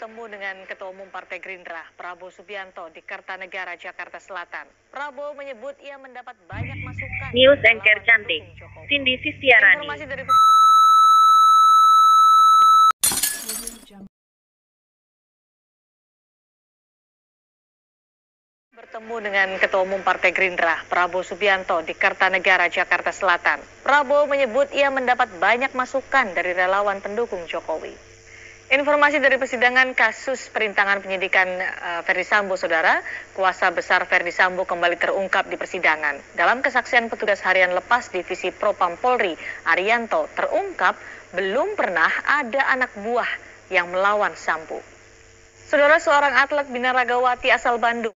bertemu dengan Ketua Umum Partai Gerindra, Prabowo Subianto, di Kertanegara, Jakarta Selatan. Prabowo menyebut ia mendapat banyak masukan. News anchor cantik, Cindy Sistyarani. Informasi dari bertemu dengan Ketua Umum Partai Gerindra, Prabowo Subianto, di Kertanegara, Jakarta Selatan. Prabowo menyebut ia mendapat banyak masukan dari relawan pendukung Jokowi. Informasi dari persidangan kasus perintangan penyidikan Ferdi Sambo, Saudara, kuasa besar Ferdi Sambo kembali terungkap di persidangan. Dalam kesaksian petugas harian lepas Divisi Propam Polri, Arianto, terungkap belum pernah ada anak buah yang melawan Sambo. Saudara, seorang atlet binaragawati asal Bandung.